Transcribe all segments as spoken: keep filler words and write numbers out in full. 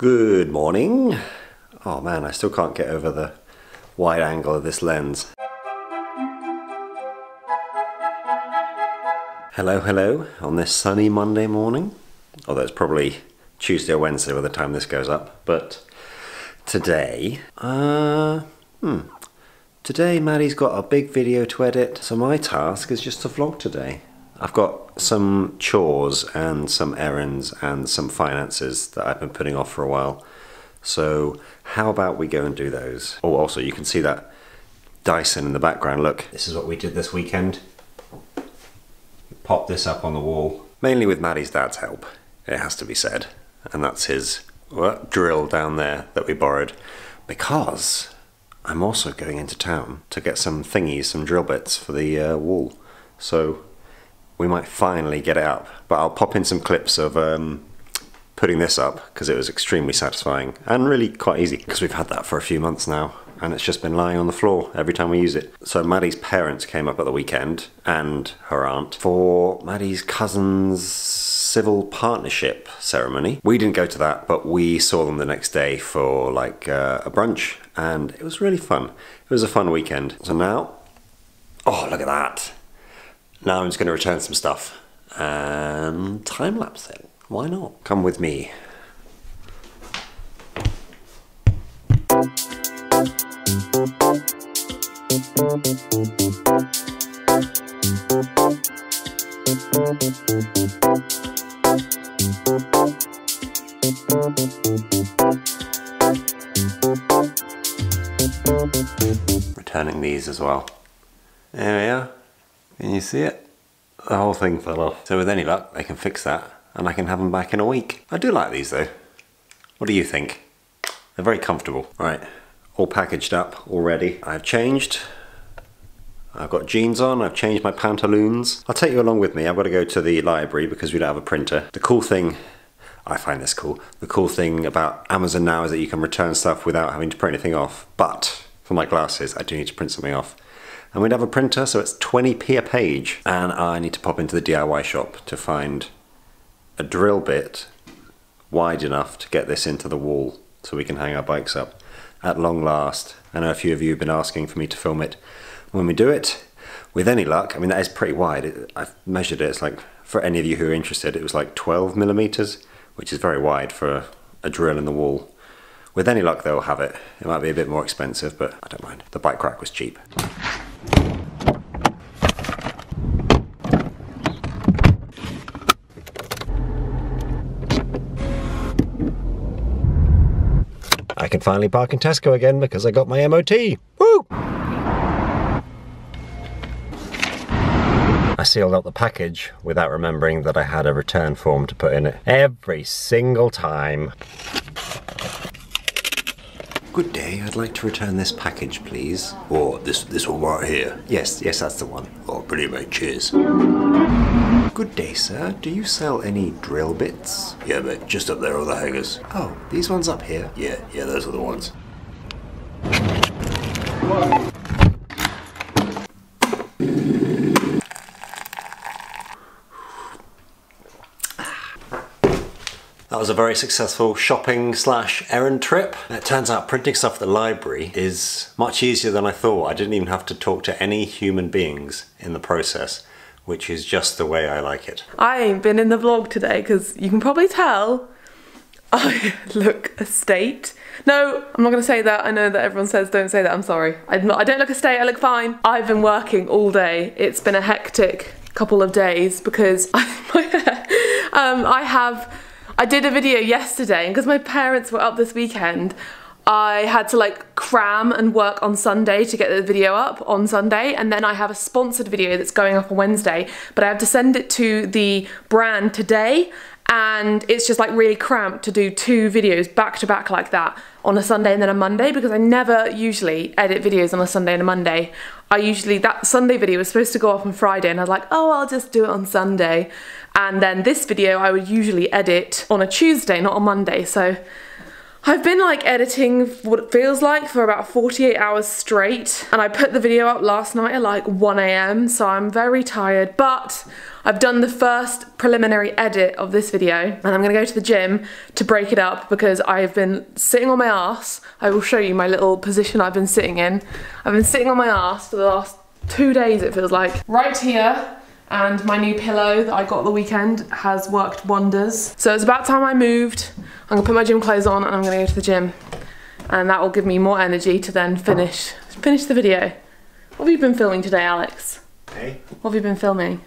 Good morning. Oh man, I still can't get over the wide angle of this lens. Hello, hello, on this sunny Monday morning. Although it's probably Tuesday or Wednesday by the time this goes up, but today, uh, hmm. Today Maddie's got a big video to edit, so my task is just to vlog today. I've got some chores and some errands and some finances that I've been putting off for a while. So how about we go and do those? Oh, also you can see that Dyson in the background, look. This is what we did this weekend. Pop this up on the wall. Mainly with Maddie's dad's help, it has to be said. And that's his well, drill down there that we borrowed because I'm also going into town to get some thingies, some drill bits for the uh, wall. So we might finally get it up, but I'll pop in some clips of um, putting this up because it was extremely satisfying and really quite easy because we've had that for a few months now and it's just been lying on the floor every time we use it. So Maddie's parents came up at the weekend and her aunt for Maddie's cousin's civil partnership ceremony. We didn't go to that, but we saw them the next day for like uh, a brunch and it was really fun. It was a fun weekend. So now, oh, look at that. Now I'm just going to return some stuff and time-lapse it. Why not? Come with me. Returning these as well. There we are. Can you see it? The whole thing fell off. So with any luck, they can fix that and I can have them back in a week. I do like these though. What do you think? They're very comfortable. Right, all packaged up, all ready. I've changed. I've got jeans on, I've changed my pantaloons. I'll take you along with me. I've got to go to the library because we don't have a printer. The cool thing, I find this cool, the cool thing about Amazon now is that you can return stuff without having to print anything off. But for my glasses, I do need to print something off. And we'd have a printer, so it's twenty p a page. And I need to pop into the D I Y shop to find a drill bit wide enough to get this into the wall so we can hang our bikes up. At long last, I know a few of you have been asking for me to film it. When we do it, with any luck, I mean that is pretty wide. It, I've measured it, it's like, for any of you who are interested, it was like twelve millimeters, which is very wide for a, a drill in the wall. With any luck, they'll have it. It might be a bit more expensive, but I don't mind. The bike rack was cheap. I can finally park in Tesco again because I got my M O T. Woo! I sealed up the package without remembering that I had a return form to put in it every single time. Good day, I'd like to return this package, please. Or this this one right here? Yes, yes, that's the one. Oh, brilliant, mate, cheers. Good day, sir. Do you sell any drill bits? Yeah, mate, just up there on the hangers. Oh, these ones up here? Yeah, yeah, those are the ones. That was a very successful shopping slash errand trip. It turns out printing stuff at the library is much easier than I thought. I didn't even have to talk to any human beings in the process, which is just the way I like it. I ain't been in the vlog today because you can probably tell I look a state. No, I'm not gonna say that. I know that everyone says don't say that, I'm sorry. I'm not, I don't look a state, I look fine. I've been working all day. It's been a hectic couple of days because I, my hair, um, I have I did a video yesterday, and because my parents were up this weekend, I had to like cram and work on Sunday to get the video up on Sunday, and then I have a sponsored video that's going up on Wednesday, but I have to send it to the brand today, and it's just like really cramped to do two videos back to back like that on a Sunday and then a Monday, because I never usually edit videos on a Sunday and a Monday. I usually, that Sunday video was supposed to go off on Friday and I was like, oh, I'll just do it on Sunday. And then this video I would usually edit on a Tuesday, not on Monday. So I've been like editing what it feels like for about forty-eight hours straight. And I put the video up last night at like one a m So I'm very tired, but I've done the first preliminary edit of this video, and I'm gonna go to the gym to break it up because I've been sitting on my ass. I will show you my little position I've been sitting in. I've been sitting on my ass for the last two days, it feels like. Right here, and my new pillow that I got the weekend has worked wonders. So it's about time I moved. I'm gonna put my gym clothes on and I'm gonna go to the gym. And that will give me more energy to then finish finish the video. What have you been filming today, Alex? Hey? What have you been filming?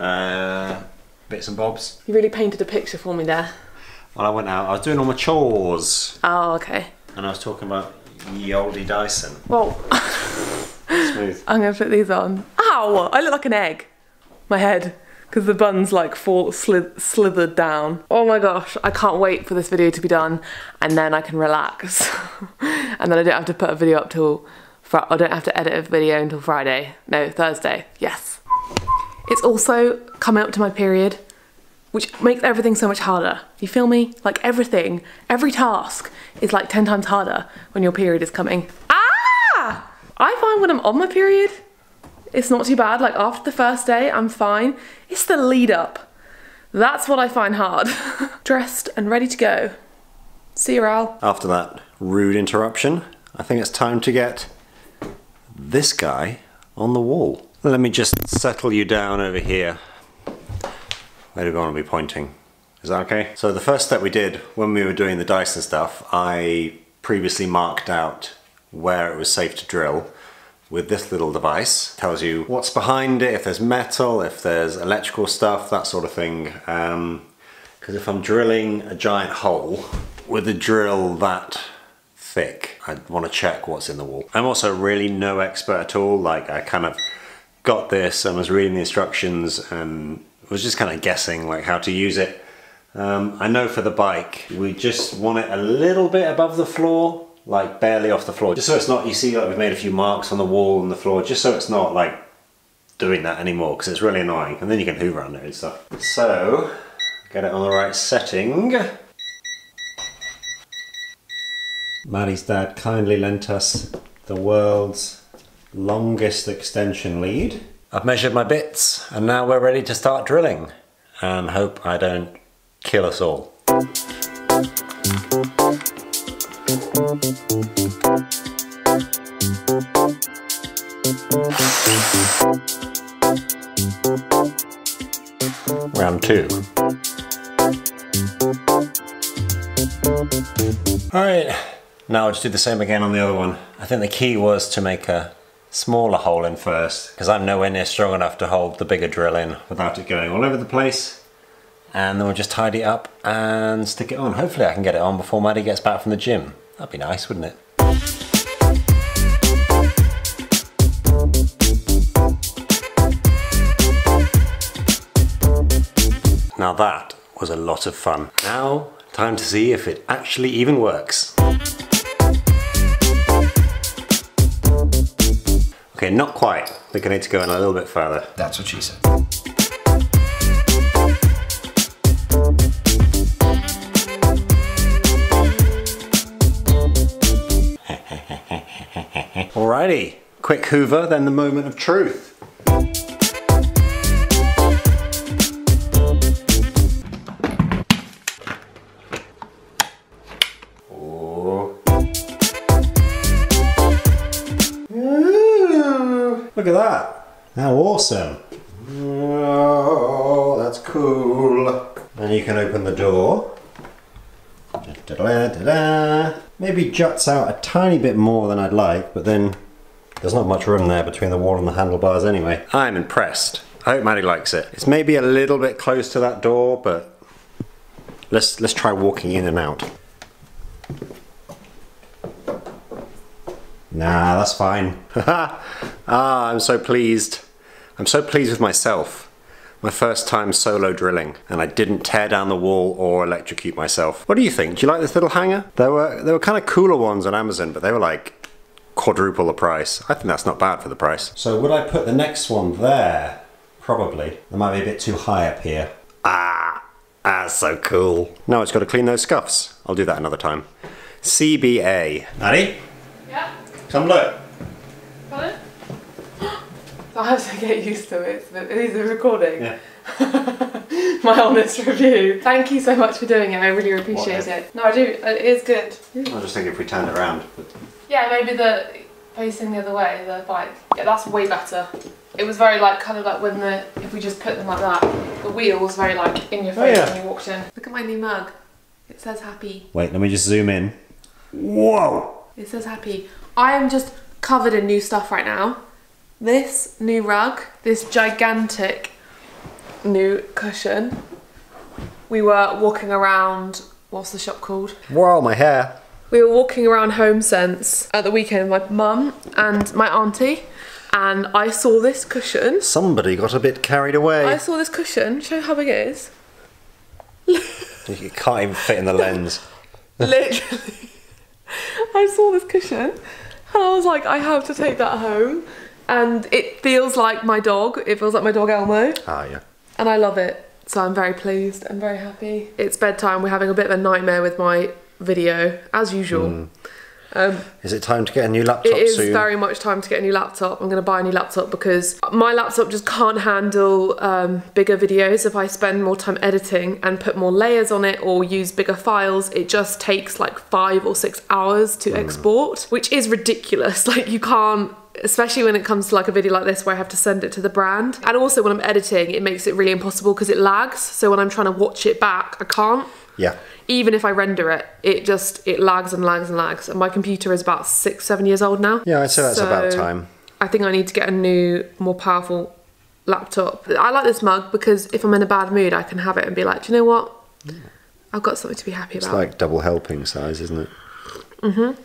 Uh, bits and bobs. You really painted a picture for me there. Well, I went out, I was doing all my chores. Oh, okay. And I was talking about ye olde Dyson. Well, smooth. I'm gonna put these on. Ow, I look like an egg. My head, because the buns like fall slith slithered down. Oh my gosh, I can't wait for this video to be done and then I can relax. And then I don't have to put a video up till, fr I don't have to edit a video until Friday. No, Thursday, yes. It's also coming up to my period, which makes everything so much harder. You feel me? Like everything, every task is like ten times harder when your period is coming. Ah! I find when I'm on my period, it's not too bad, like after the first day, I'm fine. It's the lead up. That's what I find hard. Dressed and ready to go. See you, Al. After that rude interruption, I think it's time to get this guy on the wall. Let me just settle you down over here. Where do we want to be pointing? Is that okay? So the first step we did when we were doing the Dyson stuff, I previously marked out where it was safe to drill. With this little device, tells you what's behind it, if there's metal, if there's electrical stuff, that sort of thing. Because um, if I'm drilling a giant hole with a drill that thick, I'd want to check what's in the wall. I'm also really no expert at all. Like I kind of got this and was reading the instructions and was just kind of guessing like how to use it. Um, I know for the bike, we just want it a little bit above the floor, like barely off the floor, just so it's not, you see like we've made a few marks on the wall and the floor, just so it's not like doing that anymore because it's really annoying, and then you can hoover around it and stuff. So, get it on the right setting. Maddie's dad kindly lent us the world's longest extension lead. I've measured my bits and now we're ready to start drilling and hope I don't kill us all. Round two. All right, now I'll just do the same again on the other one. I think the key was to make a smaller hole in first because I'm nowhere near strong enough to hold the bigger drill in without it going all over the place. And then we'll just tidy it up and stick it on. Hopefully I can get it on before Maddie gets back from the gym. That'd be nice, wouldn't it? Now that was a lot of fun. Now, time to see if it actually even works. Okay, not quite. We're gonna need to go in a little bit further. That's what she said. Alrighty, quick hoover, then the moment of truth. Oh. Ooh, look at that. How awesome. Oh, that's cool. And you can open the door. Da-da-da-da-da. Maybe juts out a tiny bit more than I'd like, but then there's not much room there between the wall and the handlebars anyway. I'm impressed. I hope Maddie likes it. It's maybe a little bit close to that door, but let's let's try walking in and out. Nah, that's fine. Ah, I'm so pleased. I'm so pleased with myself. My first time solo drilling, and I didn't tear down the wall or electrocute myself. What do you think? Do you like this little hanger? There were there were kind of cooler ones on Amazon, but they were like quadruple the price. I think that's not bad for the price. So would I put the next one there? Probably. That might be a bit too high up here. Ah, that's so cool. Now it's got to clean those scuffs. I'll do that another time. C B A. Maddie? Yeah? Come look. Pardon? I have to get used to it. It is a recording. Yeah. my honest review. Thank you so much for doing it, I really appreciate it. No, I do, it is good. I just think if we turn it around. Yeah, maybe the facing the other way, the bike. Yeah, that's way better. It was very like, kind of like when the, if we just put them like that, the wheel was very like in your face oh, yeah. when you walked in. Look at my new mug. It says happy. Wait, let me just zoom in. Whoa! It says happy. I am just covered in new stuff right now. This new rug, this gigantic new cushion. We were walking around, what's the shop called? Whoa, my hair. We were walking around HomeSense at the weekend with my mum and my auntie, and I saw this cushion. Somebody got a bit carried away. I saw this cushion, show how big it is. You can't even fit in the lens. Literally. I saw this cushion and I was like, I have to take that home. And it feels like my dog. It feels like my dog Elmo. Ah, yeah. And I love it. So I'm very pleased. I'm very happy. It's bedtime. We're having a bit of a nightmare with my video, as usual. Mm. Um, is it time to get a new laptop soon? It is very much time to get a new laptop. I'm going to buy a new laptop because my laptop just can't handle um, bigger videos. If I spend more time editing and put more layers on it or use bigger files, it just takes like five or six hours to mm. export, which is ridiculous. Like you can't, especially when it comes to like a video like this where I have to send it to the brand. And also when I'm editing, it makes it really impossible because it lags. So when I'm trying to watch it back, I can't. Yeah. Even if I render it, it just, it lags and lags and lags. And my computer is about six, seven years old now. Yeah, I'd say that's so about time. I think I need to get a new, more powerful laptop. I like this mug because if I'm in a bad mood, I can have it and be like, do you know what? Yeah. I've got something to be happy it's about. It's like double helping size, isn't it? Mm-hmm.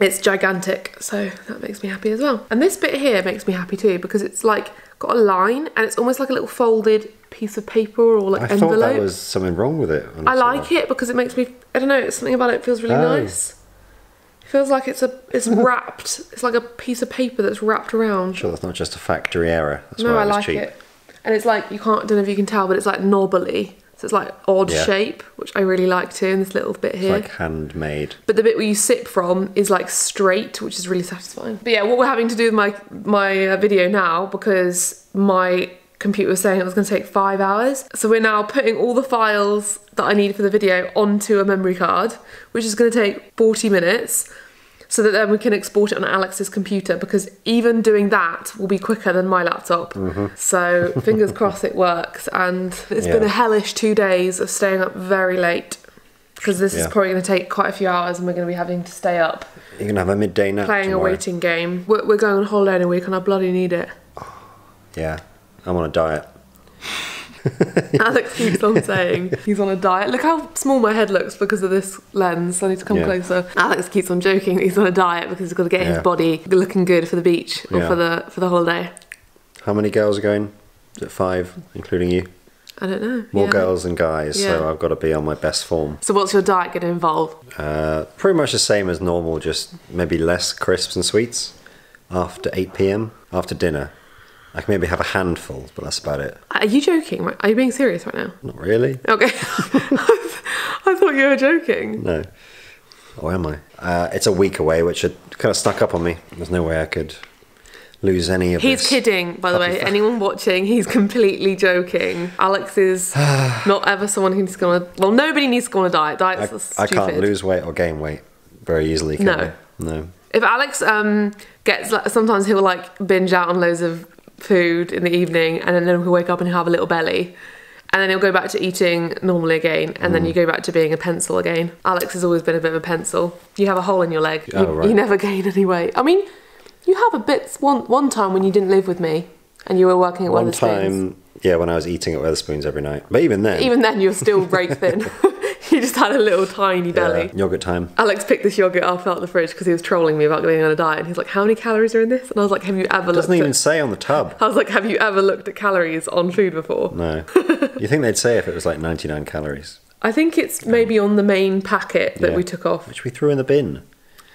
It's gigantic, so that makes me happy as well. And this bit here makes me happy too because it's like got a line and it's almost like a little folded piece of paper or like envelope. I thought there was something wrong with it. I like it because it makes me, I don't know, it's something about it feels really oh. nice. It feels like it's a it's wrapped. It's like a piece of paper that's wrapped around. I'm sure that's not just a factory error. That's no, why I like cheap. it. And it's like you can't, I don't know if you can tell, but it's like knobbly. So it's like odd yeah. shape, which I really like too, and this little bit here. It's like handmade. But the bit where you sip from is like straight, which is really satisfying. But yeah, what we're having to do with my, my video now, because my computer was saying it was gonna take five hours. So we're now putting all the files that I need for the video onto a memory card, which is gonna take forty minutes, so that then we can export it on Alex's computer, because even doing that will be quicker than my laptop. Mm-hmm. So fingers crossed it works. And it's yeah. been a hellish two days of staying up very late, because this yeah. is probably going to take quite a few hours and we're going to be having to stay up. You're going to have a midday nap playing tomorrow. a waiting game. We're, we're going on holiday in a week and I bloody need it. Yeah, I'm on a diet. Alex keeps on saying he's on a diet. Look how small my head looks because of this lens. I need to come yeah. closer. Alex keeps on joking that he's on a diet because he's got to get yeah. his body looking good for the beach or yeah. for the for the holiday. How many girls are going? Is it five, including you? I don't know. More yeah. girls than guys, yeah. so I've got to be on my best form. So what's your diet going to involve? Uh, pretty much the same as normal, just maybe less crisps and sweets after eight p m, after dinner. I can maybe have a handful, but that's about it. Are you joking? Are you being serious right now? Not really. Okay. I thought you were joking. No. Or am I? Uh, it's a week away, which had kind of stuck up on me. There's no way I could lose any of this. He's kidding, by the way. Anyone watching, he's completely joking. Alex is not ever someone who's going to... Well, nobody needs to go on a diet. Diets I, are stupid. I can't lose weight or gain weight very easily, can I? No. No. If Alex um, gets... Sometimes he'll like binge out on loads of food in the evening, and then he'll wake up and he'll have a little belly, and then he'll go back to eating normally again, and mm. then you go back to being a pencil again. Alex has always been a bit of a pencil. You have a hole in your leg. Oh, you, right. you never gain any weight. I mean, you have a bit one one time when you didn't live with me and you were working at Weather Spoons. One time, yeah, when I was eating at Weather Spoons every night. But even then, even then, you were still break thin. You just had a little tiny belly. Yeah, yogurt time. Alex picked this yogurt up out of the fridge because he was trolling me about going on a diet, and he's like, how many calories are in this? And I was like, have you ever it looked at... It doesn't even say on the tub. I was like, have you ever looked at calories on food before? No. You think they'd say if it was like ninety-nine calories? I think it's maybe on the main packet that yeah. we took off. Which we threw in the bin.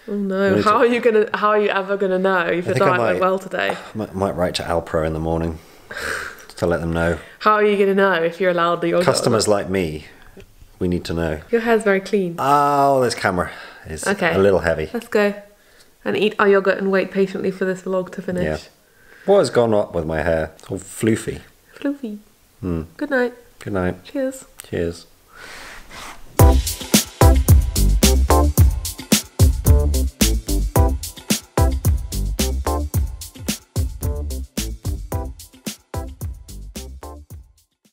Oh no, how are you gonna? How are you ever gonna know if your diet went well today? I might, might write to Alpro in the morning to let them know. How are you gonna know if you're allowed the yogurt? Customers like me. We need to know. Your hair's very clean. Oh, this camera is okay. a little heavy. Let's go and eat our yogurt and wait patiently for this vlog to finish. Yeah. What has gone up with my hair? It's all floofy. Floofy. Mm. Good night. Good night. Cheers. Cheers.